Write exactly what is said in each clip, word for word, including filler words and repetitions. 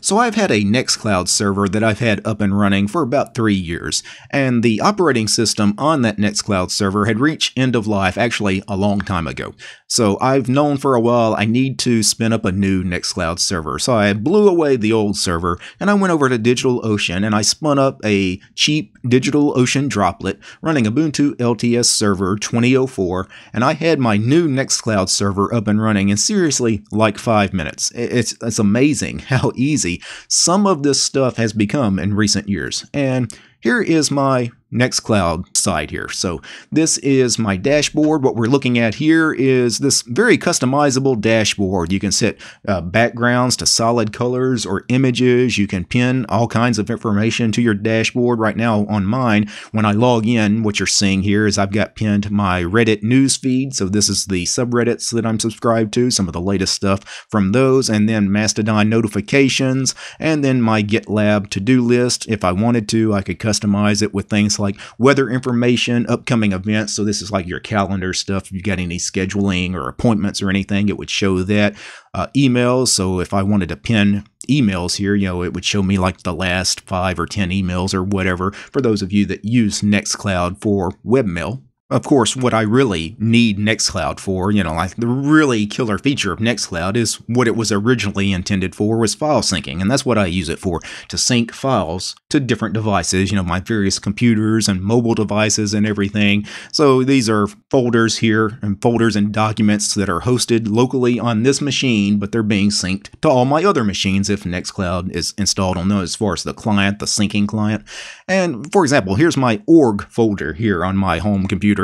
So I've had a Nextcloud server that I've had up and running for about three years, and the operating system on that Nextcloud server had reached end of life actually a long time ago. So I've known for a while I need to spin up a new Nextcloud server. So I blew away the old server and I went over to DigitalOcean and I spun up a cheap DigitalOcean droplet running Ubuntu L T S Server twenty oh four, and I had my new Nextcloud server up and running in seriously like five minutes. It's, it's amazing how easy some of this stuff has become in recent years. And here is my Nextcloud side here. So this is my dashboard. What we're looking at here is this very customizable dashboard. You can set uh, backgrounds to solid colors or images. You can pin all kinds of information to your dashboard. Right now on mine, when I log in, what you're seeing here is I've got pinned my Reddit news feed. So this is the subreddits that I'm subscribed to, some of the latest stuff from those, and then Mastodon notifications, and then my GitLab to-do list. If I wanted to, I could customize it with things like weather information, upcoming events. So this is like your calendar stuff. If you got any scheduling or appointments or anything, it would show that. Uh, emails. So if I wanted to pin emails here, you know, it would show me like the last five or ten emails or whatever, for those of you that use Nextcloud for webmail. Of course, what I really need Nextcloud for, you know, like the really killer feature of Nextcloud is what it was originally intended for, was file syncing. And that's what I use it for, to sync files to different devices, you know, my various computers and mobile devices and everything. So these are folders here and folders and documents that are hosted locally on this machine, but they're being synced to all my other machines if Nextcloud is installed on those, as far as the client, the syncing client. And for example, here's my org folder here on my home computer.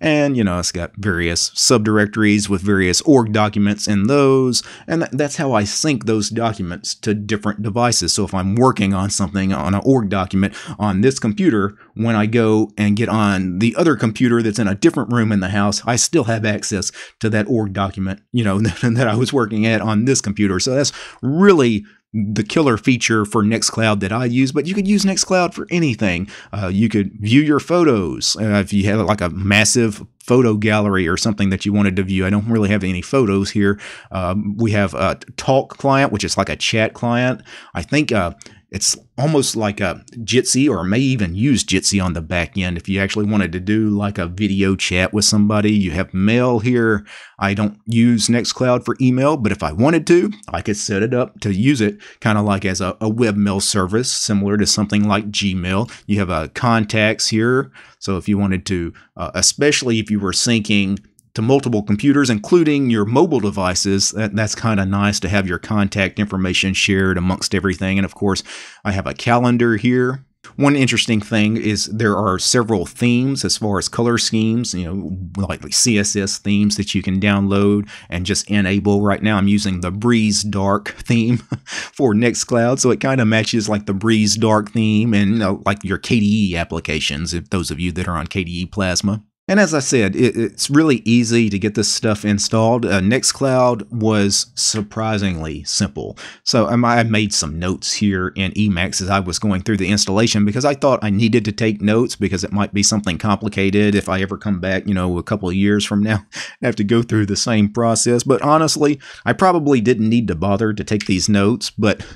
And, you know, it's got various subdirectories with various org documents in those. And th that's how I sync those documents to different devices. So if I'm working on something on an org document on this computer, when I go and get on the other computer that's in a different room in the house, I still have access to that org document, you know, that I was working at on this computer. So that's really the killer feature for Nextcloud that I use, but you could use Nextcloud for anything. Uh, you could view your photos. Uh, if you have like a massive photo gallery or something that you wanted to view. I don't really have any photos here. Um, we have a Talk client, which is like a chat client. I think uh, it's almost like a Jitsi, or may even use Jitsi on the back end if you actually wanted to do like a video chat with somebody. You have mail here. I don't use Nextcloud for email, but if I wanted to, I could set it up to use it kind of like as a, a webmail service, similar to something like Gmail. You have a contacts here. So if you wanted to, uh, especially if you were syncing to multiple computers, including your mobile devices, that, that's kind of nice to have your contact information shared amongst everything. And of course, I have a calendar here. One interesting thing is there are several themes as far as color schemes, you know, like C S S themes that you can download and just enable. Right now I'm using the Breeze Dark theme for Nextcloud, so it kind of matches like the Breeze Dark theme and, you know, like your K D E applications, if those of you that are on K D E Plasma. And as I said, it, it's really easy to get this stuff installed. Uh, Nextcloud was surprisingly simple. So um, I made some notes here in Emacs as I was going through the installation, because I thought I needed to take notes because it might be something complicated if I ever come back, you know, a couple of years from now and have to go through the same process. But honestly, I probably didn't need to bother to take these notes. But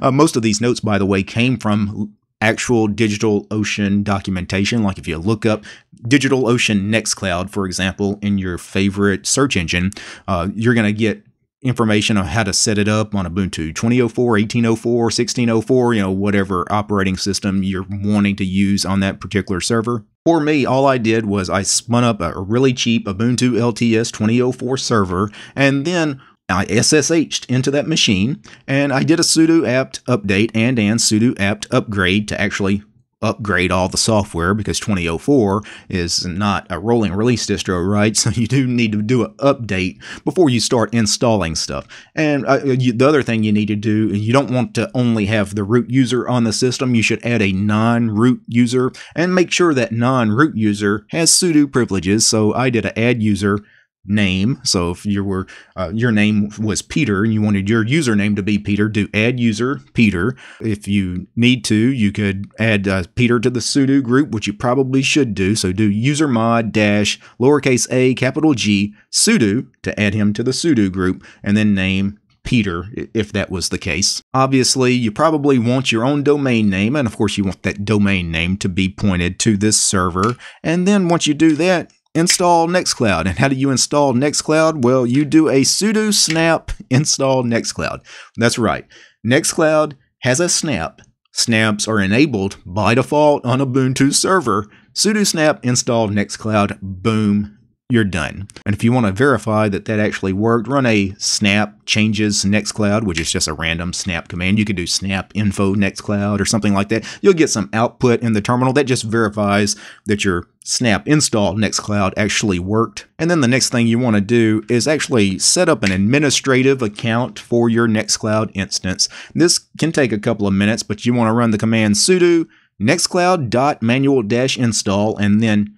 uh, most of these notes, by the way, came from actual DigitalOcean documentation. Like if you look up DigitalOcean Nextcloud, for example, in your favorite search engine, uh, you're going to get information on how to set it up on Ubuntu twenty oh four, eighteen oh four, sixteen oh four, you know, whatever operating system you're wanting to use on that particular server. For me, all I did was I spun up a really cheap Ubuntu L T S twenty oh four server, and then I S S H'd into that machine, and I did a sudo apt update and and sudo apt upgrade to actually upgrade all the software, because twenty oh four is not a rolling release distro, right? So you do need to do an update before you start installing stuff. And uh, you, the other thing you need to do, you don't want to only have the root user on the system. You should add a non-root user and make sure that non-root user has sudo privileges. So I did an add user name. So if you were, uh, your name was Peter and you wanted your username to be Peter, do add user Peter. If you need to, you could add uh, Peter to the sudo group, which you probably should do. So do user mod dash lowercase a capital G sudo to add him to the sudo group, and then name Peter, if that was the case. Obviously, you probably want your own domain name, and of course you want that domain name to be pointed to this server. And then once you do that, install Nextcloud. And how do you install Nextcloud? Well, you do a sudo snap install Nextcloud. That's right. Nextcloud has a snap. Snaps are enabled by default on Ubuntu server. Sudo snap install Nextcloud. Boom. You're done. And if you want to verify that that actually worked, run a snap changes Nextcloud, which is just a random snap command. You could do snap info Nextcloud or something like that. You'll get some output in the terminal that just verifies that your snap install Nextcloud actually worked. And then the next thing you want to do is actually set up an administrative account for your Nextcloud instance. This can take a couple of minutes, but you want to run the command sudo nextcloud dot manual dash install and then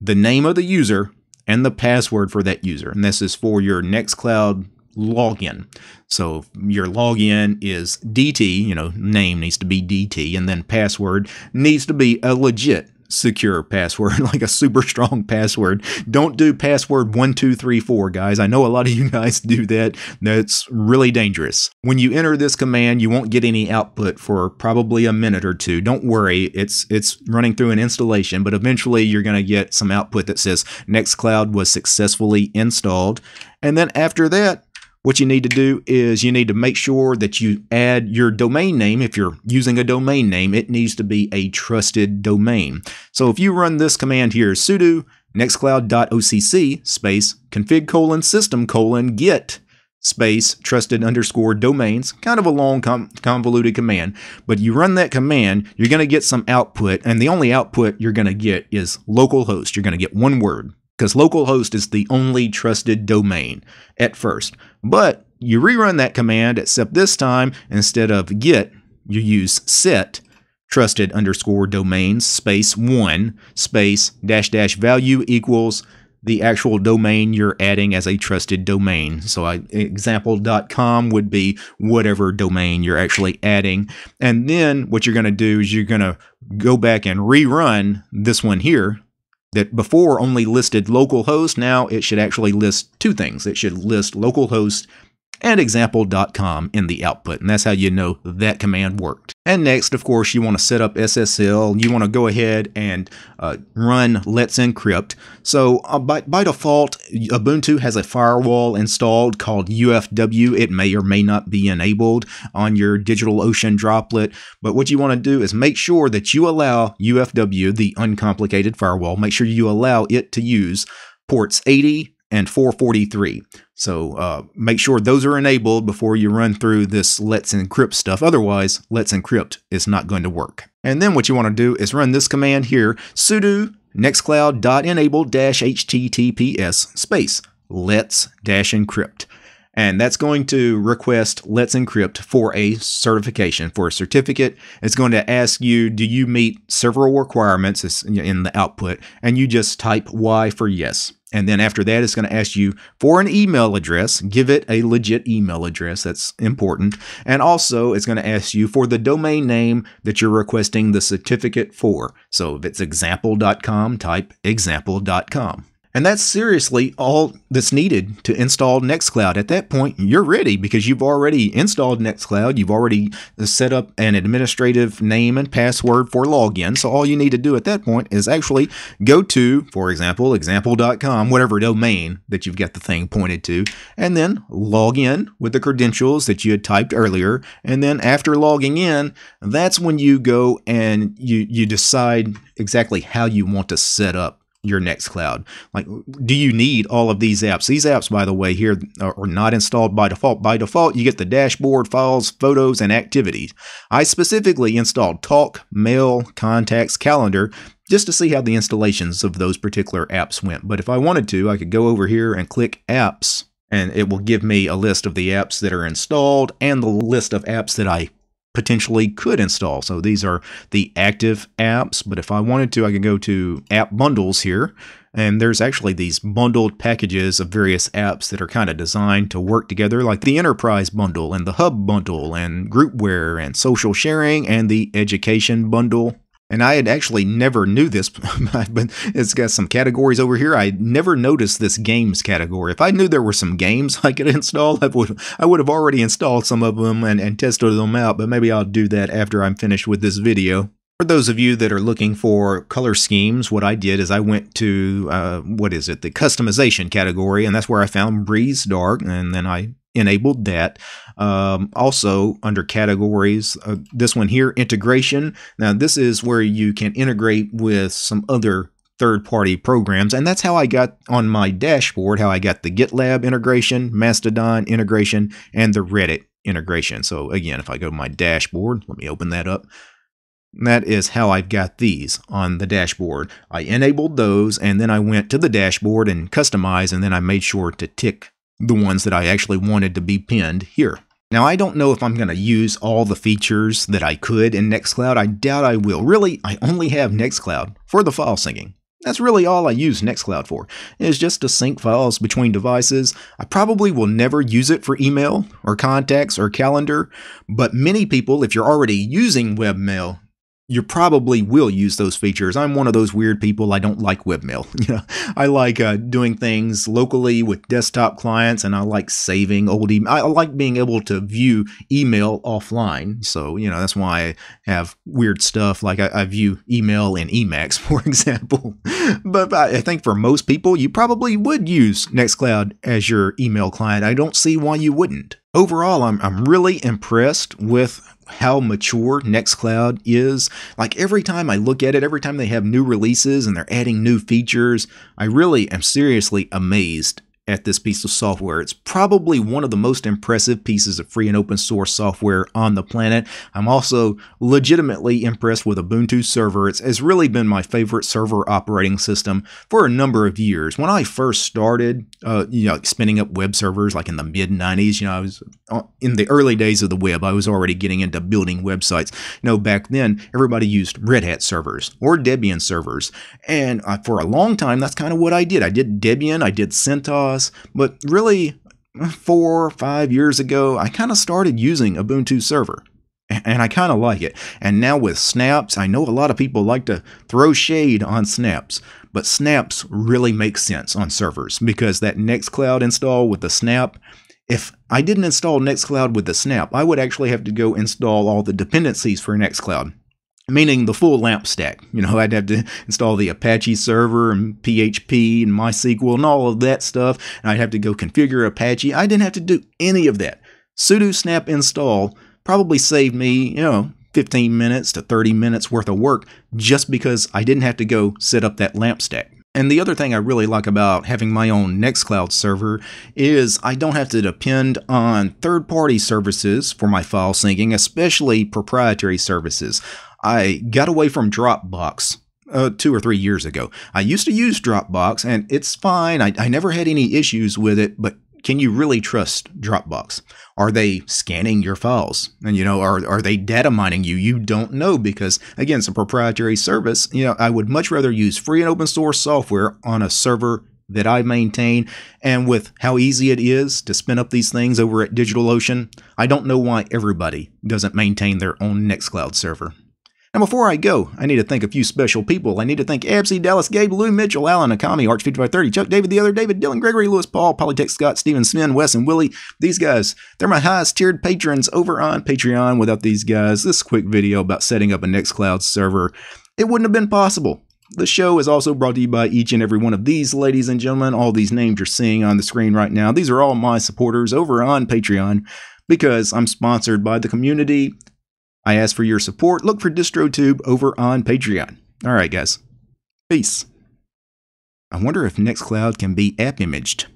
the name of the user and the password for that user. And this is for your Nextcloud login. So your login is D T, you know, name needs to be D T, and then password needs to be a legit secure password, like a super strong password. Don't do password one two three four, guys. I know a lot of you guys do that. That's really dangerous. When you enter this command, you won't get any output for probably a minute or two. Don't worry, it's it's running through an installation, but eventually you're going to get some output that says Nextcloud was successfully installed. And then after that, what you need to do is you need to make sure that you add your domain name. If you're using a domain name, it needs to be a trusted domain. So if you run this command here, sudo nextcloud.occ space config colon system colon get space trusted underscore domains, kind of a long convoluted command, but you run that command, you're going to get some output, and the only output you're going to get is localhost. You're going to get one word, because localhost is the only trusted domain at first. But you rerun that command, except this time, instead of get, you use set trusted underscore domains space one space dash dash value equals the actual domain you're adding as a trusted domain. So I, example dot com would be whatever domain you're actually adding. And then what you're going to do is you're going to go back and rerun this one here, that before only listed localhost. Now it should actually list two things. It should list localhost and example dot com in the output. And that's how you know that command worked. And next, of course, you want to set up S S L. You want to go ahead and uh, run Let's Encrypt. So uh, by, by default, Ubuntu has a firewall installed called U F W. It may or may not be enabled on your DigitalOcean droplet. But what you want to do is make sure that you allow U F W, the uncomplicated firewall, make sure you allow it to use ports eighty and four forty-three. So uh, make sure those are enabled before you run through this Let's Encrypt stuff. Otherwise, Let's Encrypt is not going to work. And then what you want to do is run this command here, sudo nextcloud.enable-https space let's-encrypt. And that's going to request Let's Encrypt for a certification, for a certificate. It's going to ask you, do you meet several requirements in the output? And you just type Y for yes. And then after that, it's going to ask you for an email address. Give it a legit email address. That's important. And also, it's going to ask you for the domain name that you're requesting the certificate for. So if it's example dot com, type example dot com. And that's seriously all that's needed to install Nextcloud. At that point, you're ready, because you've already installed Nextcloud. You've already set up an administrative name and password for login. So all you need to do at that point is actually go to, for example, example dot com, whatever domain that you've got the thing pointed to, and then log in with the credentials that you had typed earlier. And then after logging in, that's when you go and you, you decide exactly how you want to set up your Nextcloud. Like, do you need all of these apps? These apps, by the way, here are not installed by default. By default, you get the dashboard, files, photos, and activities. I specifically installed Talk, Mail, Contacts, Calendar, just to see how the installations of those particular apps went. But if I wanted to, I could go over here and click Apps, and it will give me a list of the apps that are installed and the list of apps that I potentially could install. So these are the active apps, but if I wanted to, I can go to app bundles here, and there's actually these bundled packages of various apps that are kind of designed to work together, like the enterprise bundle and the hub bundle and groupware and social sharing and the education bundle. And I had actually never knew this, but it's got some categories over here. I never noticed this games category. If I knew there were some games I could install, I would I would have already installed some of them and, and tested them out, but maybe I'll do that after I'm finished with this video. For those of you that are looking for color schemes, what I did is I went to, uh, what is it, the customization category, and that's where I found Breeze Dark, and then I enabled that. Um, also under categories, uh, this one here, integration. Now this is where you can integrate with some other third-party programs, and that's how I got on my dashboard, how I got the GitLab integration, Mastodon integration, and the Reddit integration. So again, if I go to my dashboard, let me open that up. And that is how I've got these on the dashboard. I enabled those, and then I went to the dashboard and customized, and then I made sure to tick the ones that I actually wanted to be pinned here. Now, I don't know if I'm going to use all the features that I could in Nextcloud. I doubt I will. Really, I only have Nextcloud for the file syncing. That's really all I use Nextcloud for, is just to sync files between devices. I probably will never use it for email or contacts or calendar, but many people, if you're already using webmail, you probably will use those features. I'm one of those weird people. I don't like webmail. You know, I like uh, doing things locally with desktop clients, and I like saving old email. I like being able to view email offline. So, you know, that's why I have weird stuff like I, I view email in Emacs, for example. But I think for most people, you probably would use Nextcloud as your email client. I don't see why you wouldn't. Overall, I'm, I'm really impressed with how mature Nextcloud is. Like every time I look at it, every time they have new releases and they're adding new features, I really am seriously amazed at this piece of software. It's probably one of the most impressive pieces of free and open source software on the planet. I'm also legitimately impressed with Ubuntu Server. It's, it's really been my favorite server operating system for a number of years. When I first started, uh, you know, spinning up web servers like in the mid nineties, you know, I was in the early days of the web. I was already getting into building websites. You know, back then, everybody used Red Hat servers or Debian servers, and I, for a long time, that's kind of what I did. I did Debian, I did CentOS. But really, four or five years ago, I kind of started using Ubuntu Server, and I kind of like it. And now with Snaps, I know a lot of people like to throw shade on Snaps, but Snaps really makes sense on servers because that Nextcloud install with the Snap, if I didn't install Nextcloud with the Snap, I would actually have to go install all the dependencies for Nextcloud, meaning the full LAMP stack. You know, I'd have to install the Apache server and P H P and MySQL and all of that stuff. And I'd have to go configure Apache. I didn't have to do any of that. Sudo snap install probably saved me, you know, fifteen minutes to thirty minutes worth of work just because I didn't have to go set up that LAMP stack. And the other thing I really like about having my own Nextcloud server is I don't have to depend on third-party services for my file syncing, especially proprietary services. I got away from Dropbox uh, two or three years ago. I used to use Dropbox, and it's fine. I, I never had any issues with it, but can you really trust Dropbox? Are they scanning your files? And, you know, are, are they data mining you? You don't know because, again, it's a proprietary service. You know, I would much rather use free and open source software on a server that I maintain, and with how easy it is to spin up these things over at DigitalOcean, I don't know why everybody doesn't maintain their own Nextcloud server. And before I go, I need to thank a few special people. I need to thank Absy, Dallas, Gabe, Lou, Mitchell, Alan, Akami, Arch fifty-five thirty, Chuck, David, the other David, Dylan, Gregory, Lewis, Paul, Polytech, Scott, Steven, Smin, Wes, and Willie. These guys, they're my highest tiered patrons over on Patreon. Without these guys, this quick video about setting up a Nextcloud server, it wouldn't have been possible. The show is also brought to you by each and every one of these ladies and gentlemen. All these names you're seeing on the screen right now, these are all my supporters over on Patreon because I'm sponsored by the community. I ask for your support. Look for DistroTube over on Patreon. All right, guys. Peace. I wonder if Nextcloud can be app imaged.